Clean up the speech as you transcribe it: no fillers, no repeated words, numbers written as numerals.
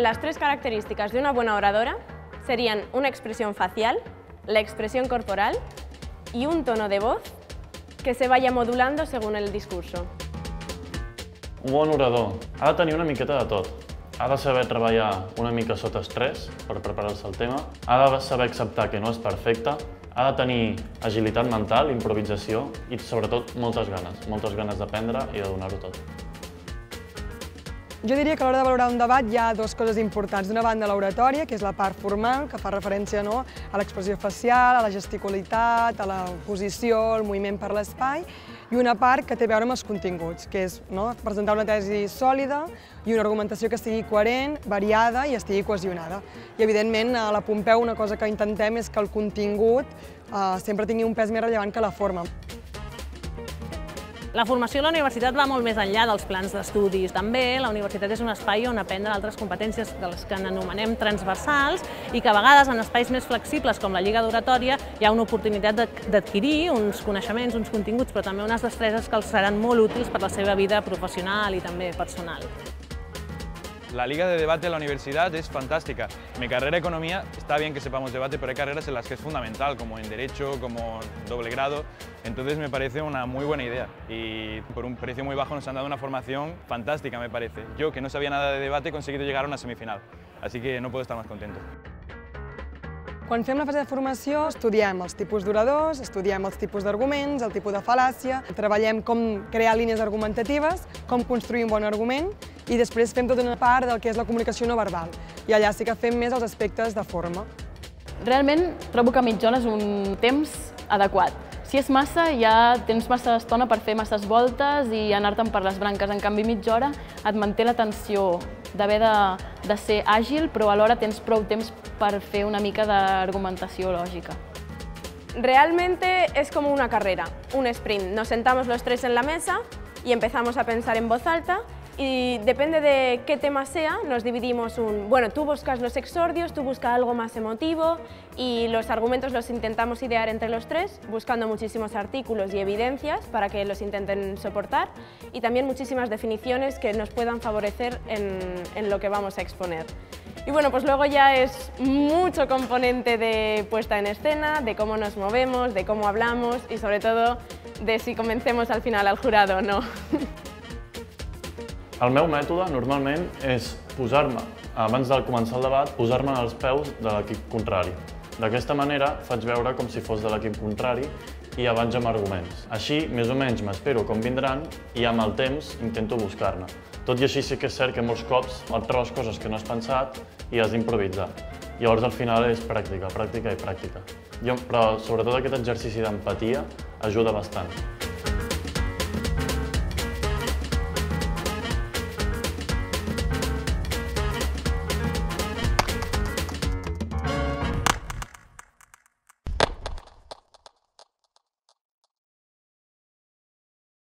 Las tres características de una buena oradora serían una expresión facial, la expresión corporal y un tono de voz que se vaya modulando según el discurso. Un bon orador ha de tenir una miqueta de tot. Ha de saber treballar una mica sota estrès per preparar-se al tema, ha de saber acceptar que no és perfecte, ha de tenir agilitat mental, improvisació i, sobretot, moltes ganes d'aprendre i de donar-ho tot. Jo diria que a l'hora de valorar un debat hi ha dues coses importants. D'una banda, l'oratòria, que és la part formal, que fa referència a l'expressió facial, a la gesticulitat, a la posició, al moviment per l'espai, i una part que té a veure amb els continguts, que és presentar una tesi sòlida i una argumentació que estigui coherent, variada i estigui cohesionada. I, evidentment, a la Pompeu una cosa que intentem és que el contingut sempre tingui un pes més rellevant que la forma. La formació a la universitat va molt més enllà dels plans d'estudis. També la universitat és un espai on aprendre altres competències de les que anomenem transversals i que a vegades en espais més flexibles com la lliga d'oratòria hi ha una oportunitat d'adquirir uns coneixements, uns continguts, però també unes destreses que els seran molt útils per la seva vida professional i també personal. La Liga de Debate de la Universidad es fantástica. Mi carrera de Economía, está bien que sepamos debate, pero hay carreras en las que es fundamental, como en Derecho, como doble grado. Entonces me parece una muy buena idea y por un precio muy bajo nos han dado una formación fantástica, me parece. Yo, que no sabía nada de debate, he conseguido llegar a una semifinal, así que no puedo estar más contento. Quan fem la fase de formació estudiem els tipus d'oradors, estudiem els tipus d'arguments, el tipus de fal·làcia, treballem com crear línies argumentatives, com construir un bon argument i després fem tota una part del que és la comunicació no verbal i allà sí que fem més els aspectes de forma. Realment trobo que mitjana és un temps adequat. Si és massa, ja tens massa estona per fer masses voltes i anar-te'n per les branques. En canvi, mitja hora et manté la tensió d'haver de ser àgil, però alhora tens prou temps per fer una mica d'argumentació lògica. Realmente es como una carrera, un sprint. Nos sentamos los tres en la mesa y empezamos a pensar en voz alta y depende de qué tema sea, nos dividimos bueno, tú buscas los exordios, tú buscas algo más emotivo y los argumentos los intentamos idear entre los tres, buscando muchísimos artículos y evidencias para que los intenten soportar y también muchísimas definiciones que nos puedan favorecer en lo que vamos a exponer. Y bueno, pues luego ya es mucho componente de puesta en escena, de cómo nos movemos, de cómo hablamos y sobre todo de si convencemos al final al jurado o no. El meu mètode normalment és posar-me, abans de començar el debat, posar-me als peus de l'equip contrari. D'aquesta manera faig veure com si fos de l'equip contrari i abans amb arguments. Així, més o menys, m'espero com vindran i amb el temps intento buscar-ne. Tot i així sí que és cert que molts cops et trobes coses que no has pensat i has d'improvisar. Llavors al final és pràctica, pràctica i pràctica. Però sobretot aquest exercici d'empatia ajuda bastant.